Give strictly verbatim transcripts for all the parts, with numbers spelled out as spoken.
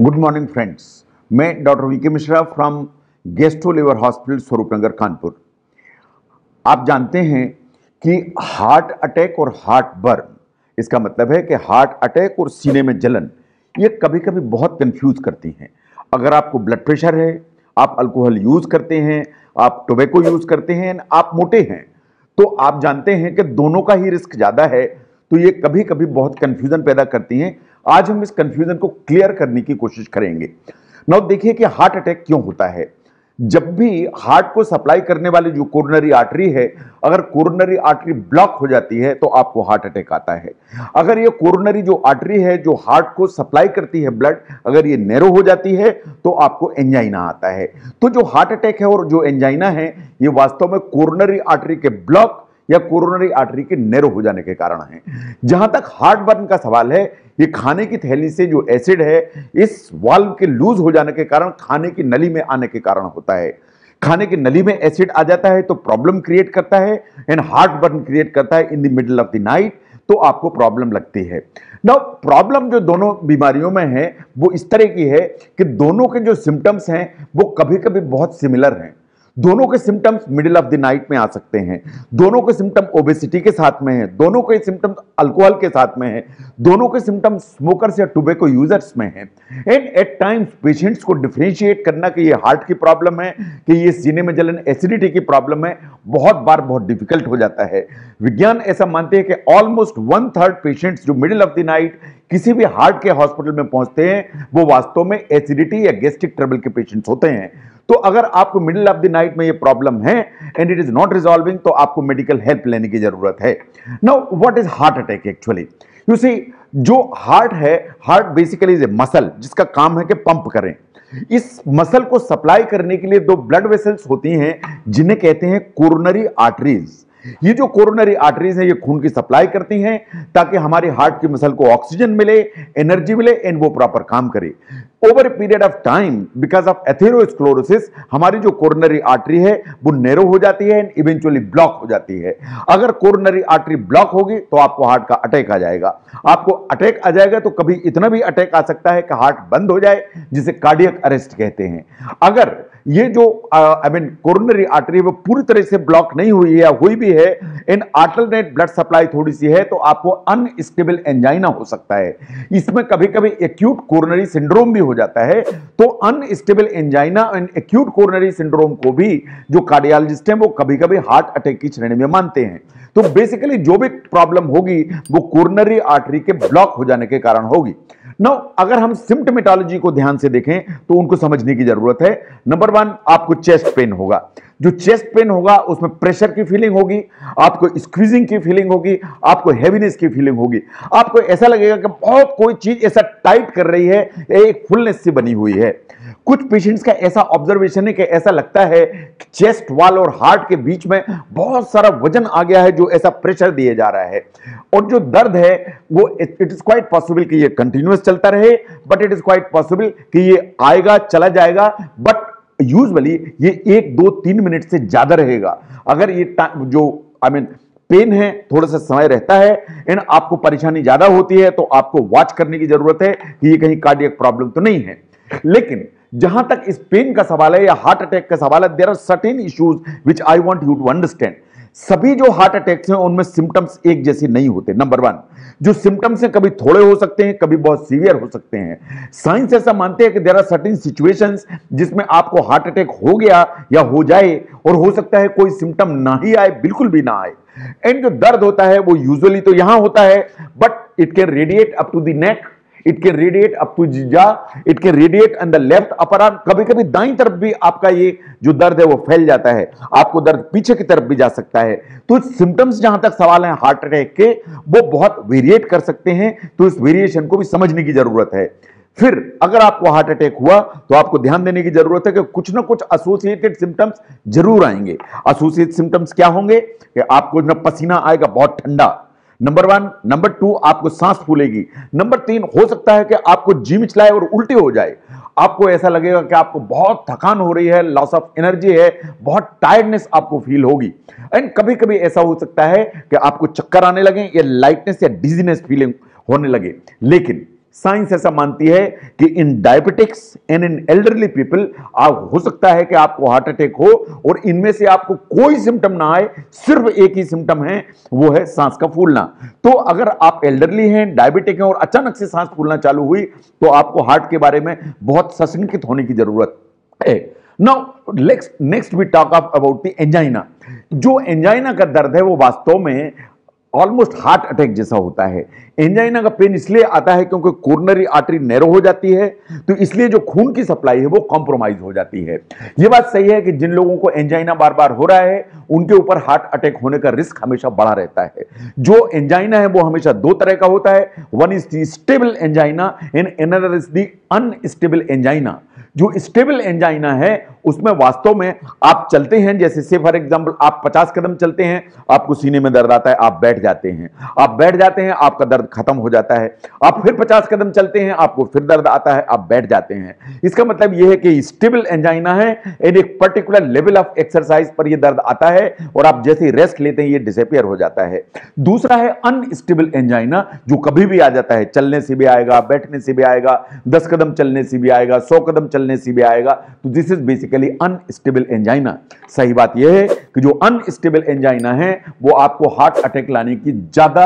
Good morning friends, मैं doctor VK Mishra from gastro liver hospital Swaroopnagar Kanpur. आप जानते हैं कि हार्ट अटैक और हार्ट बर्न, इसका मतलब है कि हार्ट अटैक और सीने में जलन, ये कभी कभी बहुत कंफ्यूज करती हैं। अगर आपको ब्लड प्रेशर है, आप अल्कोहल यूज़ करते हैं, आप टोबैको यूज़ करते हैं, आप मोटे हैं, तो आप जानते हैं कि दोनों का ही रिस्क ज़्यादा है, तो ये कभी कभी बहुत कन्फ्यूज़न पैदा करती हैं। आज हम इस कंफ्यूजन को क्लियर करने की कोशिश करेंगे। नाउ देखिए कि हार्ट अटैक क्यों होता है। जब भी हार्ट को सप्लाई करने वाली जो कोरोनरी आर्टरी है, अगर कोरोनरी आर्टरी ब्लॉक हो जाती है तो आपको हार्ट अटैक आता है। अगर ये कोरोनरी जो आर्टरी है जो हार्ट को सप्लाई करती है ब्लड, अगर ये नैरो हो जाती है तो आपको एंजाइना आता है। तो जो हार्ट अटैक है और जो एंजाइना है, ये वास्तव में कोरोनरी आर्टरी के ब्लॉक या कोरोनरी आर्टरी के नैरो हो जाने के कारण है। जहां तक हार्ट बर्न का सवाल है, ये खाने की थैली से जो एसिड है, इस वाल्व के लूज हो जाने के कारण, खाने की नली में आने के कारण होता है। खाने की नली में एसिड आ जाता है तो प्रॉब्लम क्रिएट करता है एंड हार्ट बर्न क्रिएट करता है in the middle of the night, तो आपको प्रॉब्लम लगती है। नाउ प्रॉब्लम जो दोनों बीमारियों में है वो इस तरह की है कि दोनों के जो सिम्टम्स हैं वो कभी कभी बहुत सिमिलर हैं। दोनों के symptoms middle of the night में आ सकते हैं, दोनों के सिम्टम ओबेसिटी के साथ में है, दोनों के सिम्टम अल्कोहल के साथ में है, दोनों के सिम्टम स्मोकर्स या टोबैको यूजर्स में है। एंड एट टाइम्स पेशेंट्स को डिफ्रेंशिएट करना कि ये हार्ट की प्रॉब्लम है कि ये सीने में जलन एसिडिटी की प्रॉब्लम है, बहुत बार बहुत डिफिकल्ट हो जाता है। विज्ञान ऐसा मानते हैं कि ऑलमोस्ट वन थर्ड पेशेंट्स जो मिडिल ऑफ द नाइट किसी भी हार्ट के हॉस्पिटल में पहुंचते हैं वो वास्तव में एसिडिटी या गैस्ट्रिक ट्रबल के पेशेंट्स होते हैं। तो अगर आपको मिडिल ऑफ द नाइट में ये प्रॉब्लम है and it is not resolving, तो आपको मेडिकल हेल्प लेने की जरूरत है। Now what is heart attack actually? You see, जो हार्ट है, heart basically is a muscle जिसका काम है कि पंप करें। इस मसल को सप्लाई करने के लिए दो ब्लड वेसल्स होती हैं जिन्हें कहते हैं कोरोनरी आर्टरीज। ये जो कोरोनरी आर्टरीज हैं ये खून की सप्लाई करती हैं ताकि हमारे हार्ट की मसल को ऑक्सीजन मिले, एनर्जी मिले एंड वो प्रॉपर काम करे। Over period of time because of atherosclerosis हमारी जो कोरोनरी आर्टरी है वो नैरो हो जाती है एंड इवेंचुअली ब्लॉक हो जाती है। अगर कोरोनरी आर्टरी ब्लॉक होगी तो आपको हार्ट का अटैक आ जाएगा। आपको अटैक आ जाएगा तो कभी इतना भी अटैक आ सकता है कि हार्ट बंद हो जाए, जिसे कार्डियक अरेस्ट कहते हैं। अगर ये जो आई मीन कोरोनरी आर्टरी वो पूरी तरह से ब्लॉक नहीं हुई है या हुई भी है एंड अल्टरनेट ब्लड सप्लाई थोड़ी सी है, तो आपको अनस्टेबल एंजाइना हो सकता है। इसमें कभी कभी एक्यूट कोरोनरी सिंड्रोम भी हो जाता है। तो unstable angina and acute coronary syndrome को भी जो कार्डियोलॉजिस्ट हैं वो कभी कभी हार्ट अटैक की श्रेणी में मानते हैं। तो बेसिकली जो भी प्रॉब्लम होगी वो कोरोनरी आर्टरी के ब्लॉक हो जाने के कारण होगी। नाउ अगर हम सिम्टोमेटोलॉजी को ध्यान से देखें तो उनको समझने की जरूरत है। नंबर वन, आपको चेस्ट पेन होगा। जो चेस्ट पेन होगा उसमें प्रेशर की फीलिंग होगी, आपको स्क्वीजिंग की फीलिंग होगी, आपको हैवीनेस की फीलिंग होगी, आपको ऐसा लगेगा कि बहुत कोई चीज ऐसा टाइट कर रही है, एक फुलनेस से बनी हुई है। कुछ पेशेंट्स का ऐसा ऑब्जर्वेशन है कि ऐसा लगता है कि चेस्ट वॉल और हार्ट के बीच में बहुत सारा वजन आ गया है जो ऐसा प्रेशर दिए जा रहा है। और जो दर्द है वो इट इज क्वाइट पॉसिबल कि ये कंटिन्यूअस चलता रहे, but it is quite possible कि ये आएगा चला जाएगा, बट यूजुअली ये एक दो तीन मिनट से ज्यादा रहेगा। अगर ये जो I I mean mean, pain है थोड़ा सा समय रहता है एंड आपको परेशानी ज्यादा होती है तो आपको वॉच करने की जरूरत है कि ये कहीं कार्डियक प्रॉब्लम तो नहीं है। लेकिन जहां तक इस पेन का सवाल है या हार्ट अटैक का सवाल है, there are certain issues which I want you to understand. सभी जो हार्ट अटैक्स हैं उनमें सिम्टम्स एक जैसे नहीं होते। नंबर वन, जो सिम्टम्स हैं कभी थोड़े हो सकते हैं, कभी बहुत सीवियर हो सकते हैं। साइंस ऐसा मानते हैं कि देयर आर सर्टेन सिचुएशंस जिसमें आपको हार्ट अटैक हो गया या हो जाए, और हो सकता है कोई सिम्टम ना ही आए, बिल्कुल भी ना आए। एंड जो दर्द होता है वो यूजुअली तो यहां होता है, but it can radiate up to the neck, it can radiate up to jaw, it can radiate on the left upper arm. कभी कभी दाईं तरफ भी आपका ये जो दर्द है वो फैल जाता है, आपको दर्द पीछे की तरफ भी जा सकता है। तो सिम्टम्स जहां तक सवाल है हार्ट अटैक के वो बहुत वेरिएट कर सकते हैं, तो इस वेरिएशन को भी समझने की जरूरत है। फिर अगर आपको हार्ट अटैक हुआ तो आपको ध्यान देने की जरूरत है कि कुछ ना कुछ एसोसिएटेड सिम्टम्स जरूर आएंगे। एसोसिएटेड सिम्टम्स क्या होंगे कि आपको ना पसीना आएगा बहुत ठंडा, नंबर वन। नंबर टू, आपको सांस फूलेगी। नंबर तीन, हो सकता है कि आपको जी मिचलाए और उल्टी हो जाए। आपको ऐसा लगेगा कि आपको बहुत थकान हो रही है, लॉस ऑफ एनर्जी है, बहुत टायर्डनेस आपको फील होगी। एंड कभी कभी ऐसा हो सकता है कि आपको चक्कर आने लगे या लाइटनेस या डिजीनेस फीलिंग होने लगे। लेकिन साइंस ऐसा मानती है कि in diabetics and in elderly people आप हो सकता है कि आपको हार्ट अटैक हो और इनमें से आपको कोई सिम्टम ना आए, सिर्फ एक ही सिम्टम है, वो है सांस का फूलना। तो अगर आप एल्डरली हैं, डायबिटिक हैं और अचानक से सांस फूलना चालू हुई तो आपको हार्ट के बारे में बहुत सशंकित होने की जरूरत है। Now next next we talk up about the angina. जो एंजाइना का दर्द है वो वास्तव में ऑलमोस्ट हार्ट अटैक जैसा होता है। एंजाइना का पेन इसलिए आता है क्योंकि कोरोनरी आर्टरी नैरो हो जाती है, तो इसलिए जो खून की सप्लाई है वो कॉम्प्रोमाइज हो जाती है। ये बात सही है कि जिन लोगों को एंजाइना बार बार हो रहा है उनके ऊपर हार्ट अटैक होने का रिस्क हमेशा बढ़ा रहता है। जो एंजाइना है वो हमेशा दो तरह का होता है, one is the stable angina and another is the unstable angina. जो स्टेबल एंजाइना है उसमें वास्तव में आप चलते हैं, जैसे से फॉर एग्जांपल आप पचास कदम चलते हैं, आपको सीने में दर्द आता है, आप बैठ जाते हैं, आप बैठ जाते हैं आपका दर्द खत्म हो जाता है, आप फिर पचास कदम चलते हैं, आपको फिर दर्द आता है, आप बैठ जाते हैं। इसका मतलब यह है कि स्टेबल एंजाइना है एंड एक पर्टिकुलर लेवल ऑफ एक्सरसाइज पर यह दर्द आता है और आप जैसे ही रेस्ट लेते हैं ये डिसअपियर हो जाता है। दूसरा है अनस्टेबल एंजाइना, जो कभी भी आ जाता है, चलने से भी आएगा, बैठने से भी आएगा, दस कदम चलने से भी आएगा, सौ कदम चलने से भी आएगा। तो this is basically unstable angina. सही बात यह है कि जो अनस्टेबल एंजाइना है वो आपको हार्ट अटैक लाने की ज्यादा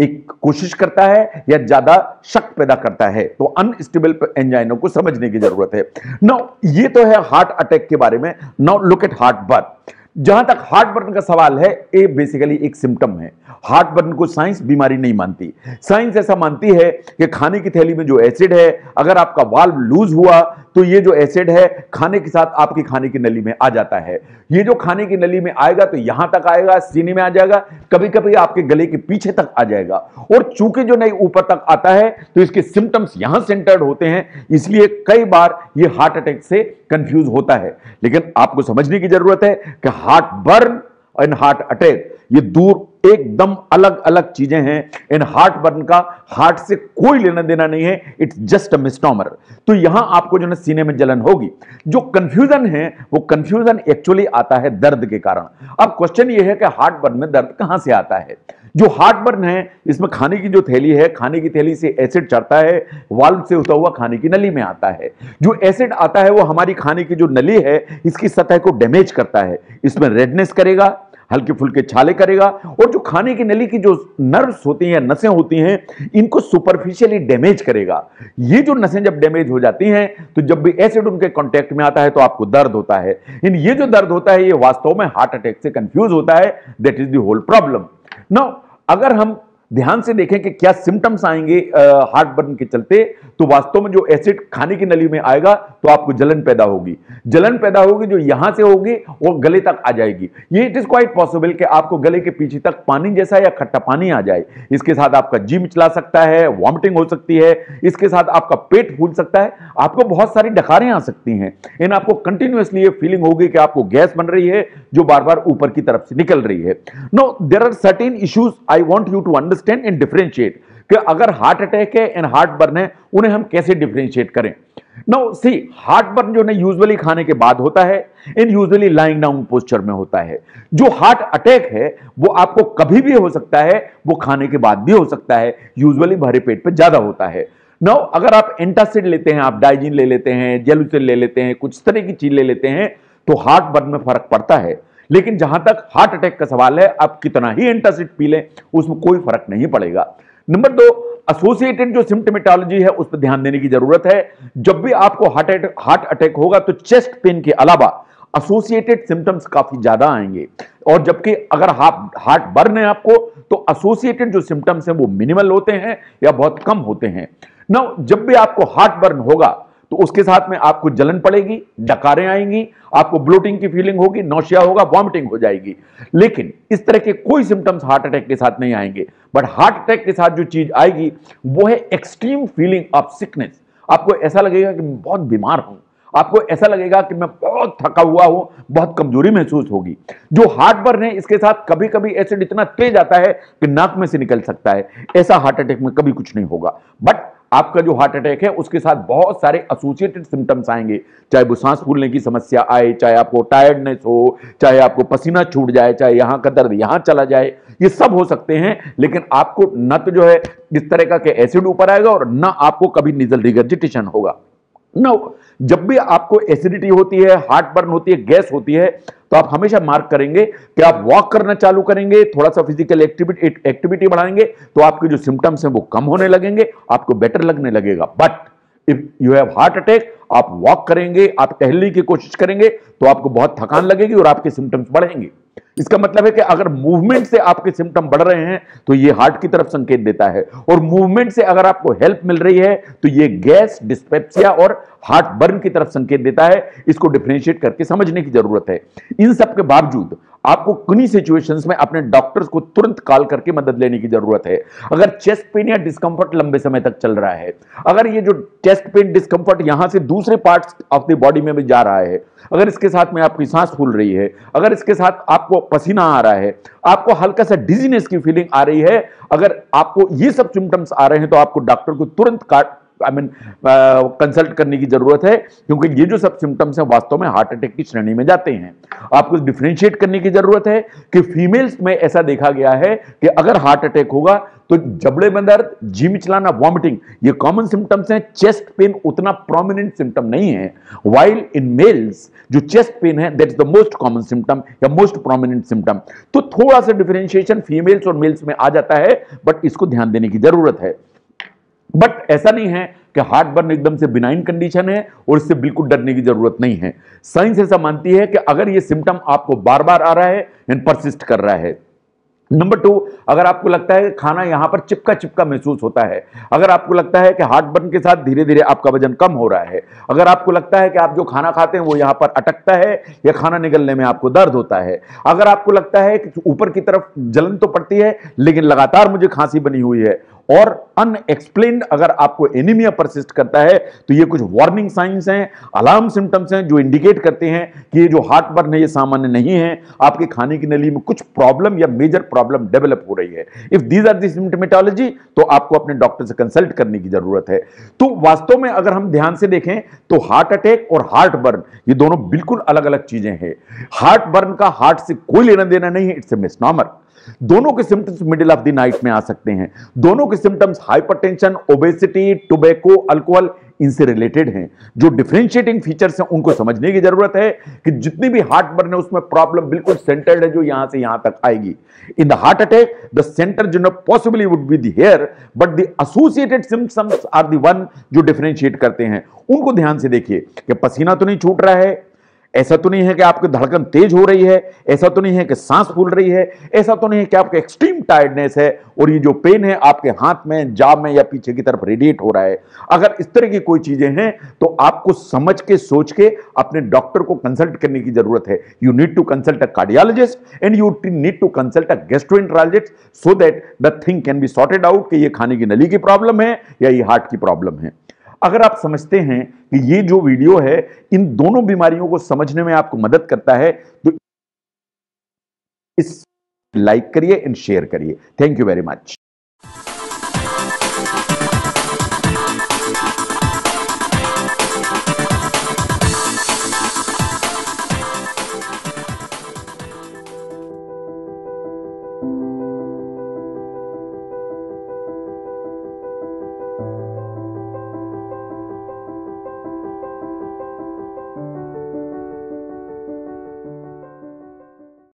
एक कोशिश करता है या ज्यादा शक पैदा करता है, तो अनस्टेबल एंजाइना को समझने की जरूरत है। नाउ ये तो है हार्ट अटैक के बारे में। Now look at heart burn. जहां तक हार्ट बर्न का सवाल है, ये बेसिकली एक सिम्टम है। हार्ट बर्न को साइंस बीमारी नहीं मानती। साइंस ऐसा मानती है कि खाने की थैली में जो एसिड है, अगर आपका वाल्व लूज हुआ तो ये जो एसिड है खाने के साथ आपकी खाने की नली में आ जाता है। ये जो खाने की नली में आएगा तो यहां तक आएगा, सीने में आ जाएगा, कभी कभी आपके गले के पीछे तक आ जाएगा और चूंकि जो नहीं ऊपर तक आता है तो इसके सिम्टम्स यहां सेंटर्ड होते हैं, इसलिए कई बार ये हार्ट अटैक से कंफ्यूज होता है। लेकिन आपको समझने की जरूरत है कि heart burn and heart attack ये दूर एकदम अलग अलग चीजें हैं एंड हार्ट बर्न का हार्ट से कोई लेना देना नहीं है, इट्स जस्ट अ मिसनोमर। तो यहां आपको जो ना सीने में जलन होगी। जो कंफ्यूजन है वो कंफ्यूजन एक्चुअली आता है दर्द के कारण। अब क्वेश्चन ये है कि हार्ट बर्न में दर्द कहां से आता है। जो हार्ट बर्न है इसमें खाने की जो थैली है, खाने की थैली से एसिड चढ़ता है, वाल्व से होता हुआ खाने की नली में आता है। जो एसिड आता है वो हमारी खाने की जो नली है इसकी सतह को डैमेज करता है, इसमें रेडनेस करेगा, हल्के फुल्के छाले करेगा और जो खाने की नली की जो नर्व्स होती हैं, नसें होती हैं, इनको सुपरफिशियली डैमेज करेगा। ये जो नसें जब डैमेज हो जाती हैं तो जब भी एसिड उनके कांटेक्ट में आता है तो आपको दर्द होता है। इन ये जो दर्द होता है ये वास्तव में हार्ट अटैक से कंफ्यूज होता है, that is the whole problem. Now अगर हम ध्यान से देखें कि क्या सिम्टम्स आएंगे हार्ट बर्न के चलते, तो वास्तव में जो एसिड खाने की नली में आएगा तो आपको जलन पैदा होगी, जलन पैदा होगी जो यहां से होगी वो गले तक आ जाएगी। ये इट इज क्वाइट पॉसिबल कि आपको गले के पीछे तक पानी जैसा या खट्टा पानी आ जाए। इसके साथ आपका जी मिचला सकता है, वॉमिटिंग हो सकती है, इसके साथ आपका पेट फूल सकता है, आपको बहुत सारी डकारें आ सकती हैं एंड आपको कंटिन्यूअसली ये फीलिंग होगी कि आपको गैस बन रही है जो बार बार ऊपर की तरफ से निकल रही है। No there are certain issues I want you to understand and differentiate कि अगर हार्ट अटैक है एंड हार्ट बर्न है उन्हें हम कैसे डिफरेंशिएट करें। नाउ सी हार्ट बर्न जो है यूजुअली खाने के बाद होता है and usually lying down posture में होता है। जो हार्ट अटैक है वो आपको कभी भी हो सकता है, वो खाने के बाद भी हो सकता है, यूजुअली भरे पेट पे ज्यादा होता है। नाउ अगर आप एंटासिड लेते हैं, आप डाइजिन ले लेते हैं, जेलुसिन ले लेते हैं, कुछ तरह की चीज ले लेते हैं तो हार्ट बर्न में फर्क पड़ता है। लेकिन जहां तक हार्ट अटैक का सवाल है, आप कितना ही एंटासिड पी लें उसमें कोई फर्क नहीं पड़ेगा। नंबर दो, एसोसिएटेड जो सिम्टोमेटोलॉजी है उस पर ध्यान देने की जरूरत है। जब भी आपको हार्ट अटैक हार्ट अटैक होगा तो चेस्ट पेन के अलावा एसोसिएटेड सिम्टम्स काफी ज्यादा आएंगे और जबकि अगर हार्ट हार्ट बर्न है आपको तो एसोसिएटेड जो सिम्टम्स हैं वो मिनिमल होते हैं या बहुत कम होते हैं। नाउ जब भी आपको हार्ट बर्न होगा तो उसके साथ में आपको जलन पड़ेगी, डकारें आएंगी, आपको ब्लोटिंग की फीलिंग होगी, नौशिया होगा, वॉमिटिंग हो जाएगी, लेकिन इस तरह के कोई सिम्टम्स हार्ट अटैक के साथ नहीं आएंगे। बट हार्ट अटैक के साथ जो चीज आएगी वो है एक्सट्रीम फीलिंग ऑफ सिकनेस। आपको ऐसा लगेगा कि मैं बहुत बीमार हूं, आपको ऐसा लगेगा कि मैं बहुत थका हुआ हूं, बहुत कमजोरी महसूस होगी। जो हार्ट बर्न है इसके साथ कभी कभी एसिड इतना तेज आता है कि नाक में से निकल सकता है, ऐसा हार्ट अटैक में कभी कुछ नहीं होगा। बट आपका जो हार्ट अटैक है उसके साथ बहुत सारे एसोसिएटेड सिम्टम्स आएंगे, चाहे वो सांस फूलने की समस्या आए, चाहे आपको टायर्डनेस हो, चाहे आपको पसीना छूट जाए, चाहे यहाँ का दर्द यहाँ चला जाए, ये सब हो सकते हैं। लेकिन आपको न तो जो है इस तरह का एसिड ऊपर आएगा और न आपको कभी नीजल रिगर्जिटेशन होगा। नो, जब भी आपको एसिडिटी होती है, हार्ट बर्न होती है, गैस होती है, तो आप हमेशा मार्क करेंगे कि आप वॉक करना चालू करेंगे, थोड़ा सा फिजिकल एक्टिविटी एक्टिविटी बढ़ाएंगे तो आपके जो सिम्टम्स हैं वो कम होने लगेंगे, आपको बेटर लगने लगेगा। But if you have heart attack, आप वॉक करेंगे, आप टहलने की कोशिश करेंगे तो आपको बहुत थकान लगेगी और आपके सिम्टम्स बढ़ेंगे। इसका मतलब है कि अगर मूवमेंट से आपके सिम्टम बढ़ रहे हैं तो ये हार्ट की तरफ संकेत देता है, और मूवमेंट से अगर आपको हेल्प मिल रही है तो ये गैस, डिस्पेप्सिया और हार्ट बर्न की तरफ संकेत देता है। इसको डिफरेंशिएट करके समझने की जरूरत है। इन सब के बावजूद आपको किन्हीं सिचुएशंस में अपने डॉक्टर्स को तुरंत कॉल करके मदद लेने की जरूरत है। अगर चेस्ट पेन या डिस्कम्फर्ट लंबे समय तक चल रहा है, अगर ये जो चेस्ट पेन डिस्कम्फर्ट यहां से दूसरे पार्ट्स ऑफ द बॉडी में भी जा रहा है, अगर इसके साथ में आपकी सांस फूल रही है, अगर इसके साथ आपको पसीना आ रहा है, आपको हल्का सा डिजीनेस की फीलिंग आ रही है, अगर आपको ये सब सिम्टम्स आ रहे हैं तो आपको डॉक्टर को तुरंत आई मीन कंसल्ट करने की जरूरत है, क्योंकि ये जो सब सिम्टम्स हैं वास्तव में हार्ट अटैक की श्रेणी में जाते हैं। आपको डिफरेंशिएट करने की जरूरत है कि फीमेल्स में ऐसा देखा गया है कि अगर हार्ट अटैक होगा तो जबड़े में दर्द, जी मिचलाना, वॉमिटिंग, ये कॉमन सिम्टम्स हैं। चेस्ट पेन उतना प्रोमिनेंट सिम्टम नहीं है, वाइल इन मेल्स जो चेस्ट पेन है that is the most common symptom या मोस्ट प्रोमिनेंट सिम्टम। तो थोड़ा सा डिफरेंशिएशन फीमेल्स और मेल्स में आ जाता है, बट इसको ध्यान देने की जरूरत है। बट ऐसा नहीं है कि हार्ट बर्न एकदम से बिनाइन कंडीशन है और इससे बिल्कुल डरने की जरूरत नहीं है। साइंस ऐसा मानती है कि अगर ये सिम्टम आपको बार बार आ रहा है एंड परसिस्ट कर रहा है। नंबर टू, अगर आपको लगता है खाना यहाँ पर चिपका चिपका महसूस होता है, अगर आपको लगता है कि हार्ट बर्न के साथ धीरे धीरे आपका वजन कम हो रहा है, अगर आपको लगता है कि आप जो खाना खाते हैं वो यहाँ पर अटकता है या खाना निगलने में आपको दर्द होता है, अगर आपको लगता है कि ऊपर की तरफ जलन तो पड़ती है लेकिन लगातार मुझे खांसी बनी हुई है, और अनएक्सप्लेन्ड अगर आपको एनीमिया परसिस्ट करता है, तो ये कुछ वार्निंग साइंस हैं, अलार्म सिम्टम्स हैं जो इंडिकेट करते हैं कि ये जो हार्ट बर्न है ये सामान्य नहीं है, आपके खाने की नली में कुछ प्रॉब्लम या मेजर प्रॉब्लम डेवलप हो रही है। If these are the symptomatology तो आपको अपने डॉक्टर से कंसल्ट करने की जरूरत है। तो वास्तव में अगर हम ध्यान से देखें तो हार्ट अटैक और हार्ट बर्न ये दोनों बिल्कुल अलग अलग चीजें हैं। हार्ट बर्न का हार्ट से कोई लेना देना नहीं है, इट्स ए मिसनॉमर। दोनों के symptoms middle of the night में आ सकते हैं, दोनों के symptoms hypertension, obesity, tobacco, alcohol, इनसे रिलेटेड हैं। जो डिफरेंशिएटिंग फीचर्स हैं उनको समझने की जरूरत है कि जितनी भी हार्ट बर्न है उसमें प्रॉब्लम बिल्कुल सेंटर्ड है जो यहां से यहां तक आएगी। In the heart attack the centre जो no possibly would be the here, but the associated symptoms are the one जो डिफरेंशिएट करते हैं। उनको ध्यान से देखिए कि पसीना तो नहीं छूट रहा है, ऐसा तो नहीं है कि आपकी धड़कन तेज हो रही है, ऐसा तो नहीं है कि सांस फूल रही है, ऐसा तो नहीं है कि आपका एक्सट्रीम टायर्डनेस है और ये जो पेन है आपके हाथ में, जाब में या पीछे की तरफ रेडिएट हो रहा है। अगर इस तरह की कोई चीजें हैं तो आपको समझ के, सोच के अपने डॉक्टर को कंसल्ट करने की जरूरत है। You need to consult a cardiologist and you need to consult a gastroenterologist so that the thing can be sorted out कि ये खाने की नली की प्रॉब्लम है या ये हार्ट की प्रॉब्लम है। अगर आप समझते हैं कि ये जो वीडियो है इन दोनों बीमारियों को समझने में आपको मदद करता है तो इस लाइक करिए एंड शेयर करिए। Thank you very much.